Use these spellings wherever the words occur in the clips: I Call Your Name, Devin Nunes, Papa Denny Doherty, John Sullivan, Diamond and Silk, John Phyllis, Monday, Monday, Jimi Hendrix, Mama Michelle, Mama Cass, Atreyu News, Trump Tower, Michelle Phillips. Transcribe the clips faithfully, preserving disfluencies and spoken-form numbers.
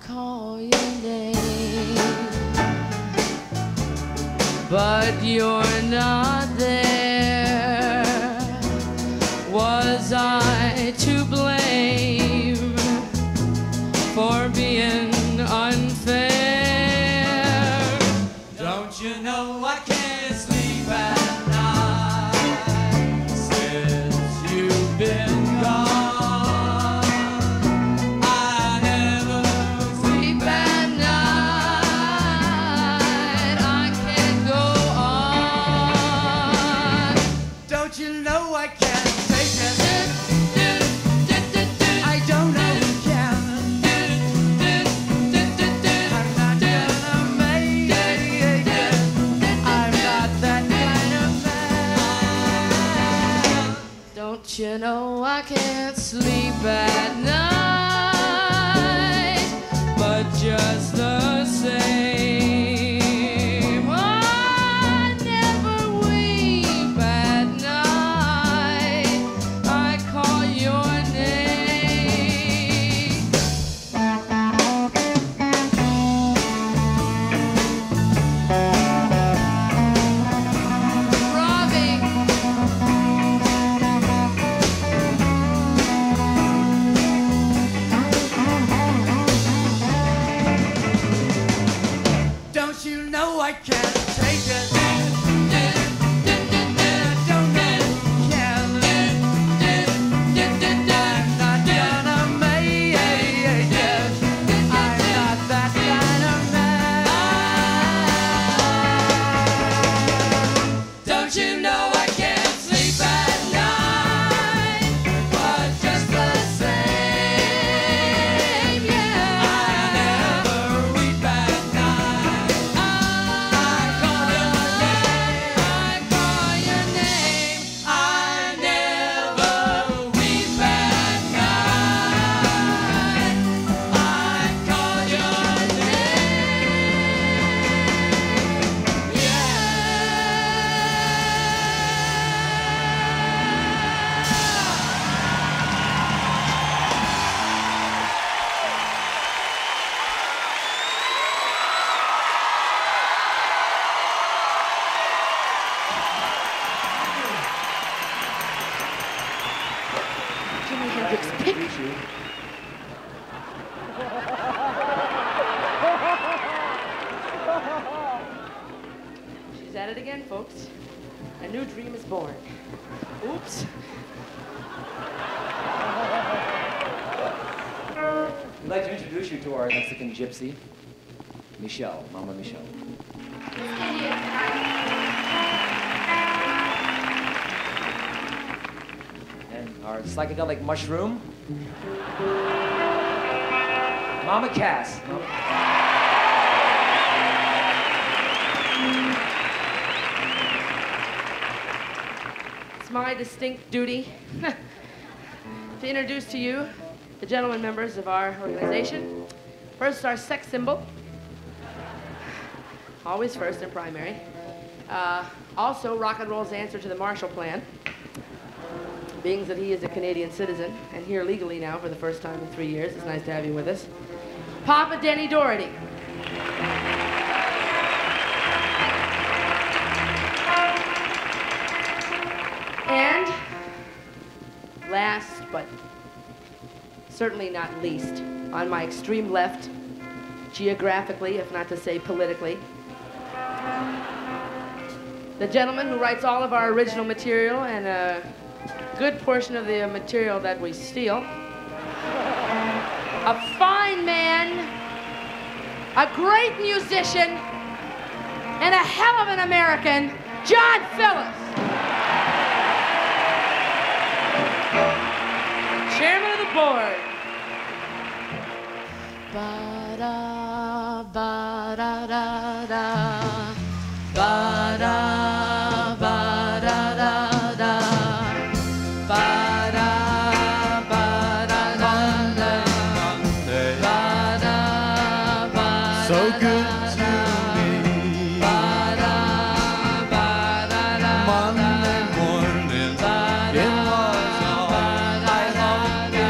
call your name, but you're not there. Was I to blame for being unfair? Don't you know I can't sleep at night since you've been gone? You know I can't sleep at night, but just the same, I never weep at night. I call your name. Robbie. No, I can't take it. I don't care. I'm not gonna make it. I'm not that kind of man. Don't you know I can't sleep at night? But just the same, yeah, I never weep at night. I never weep at night. I call your name. Yeah. Jimi Hendrix pick. She's at it again, folks. A new dream is born. Oops. We'd like to introduce you to our Mexican gypsy, Michelle, Mama Michelle. And our psychedelic mushroom, Mama Cass. It's my distinct duty to introduce to you the gentlemen members of our organization. First, our sex symbol. Always first and primary. Uh, also, rock and roll's answer to the Marshall Plan, being that he is a Canadian citizen and here legally now for the first time in three years. It's nice to have you with us. Papa Denny Doherty. And last, but certainly not least, on my extreme left, geographically, if not to say politically, the gentleman who writes all of our original material and a good portion of the material that we steal, a fine man, a great musician, and a hell of an American, John Phyllis, chairman of the board. Ba-da, ba-da-da-da, ba-da, ba-da-da-da, ba-da, ba-da-da-da, ba-da, ba-da-da-da. So good to me. Ba-da, ba-da-da-da. Monday morning, it was all I longed to do.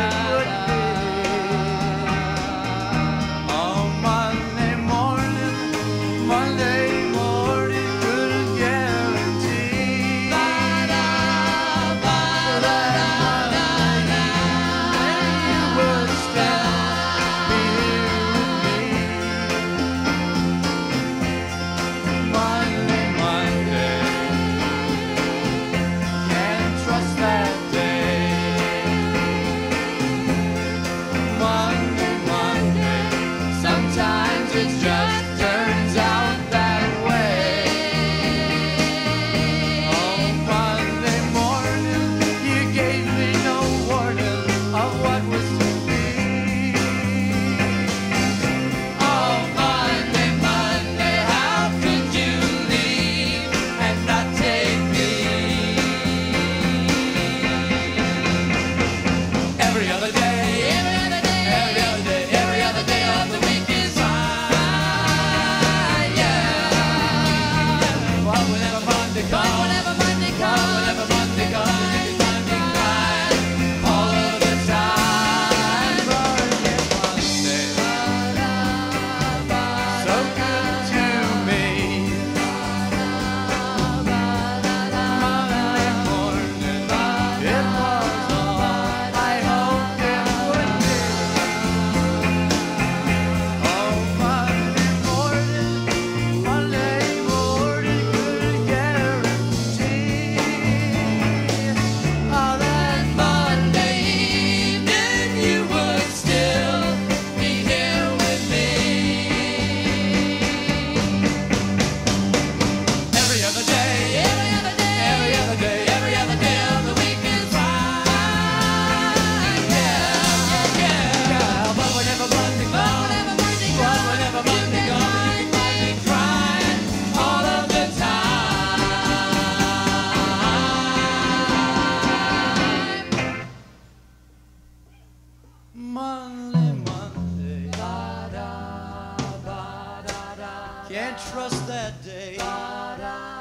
day. Ba-da.